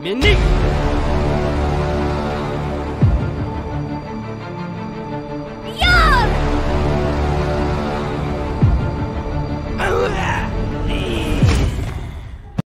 免逆。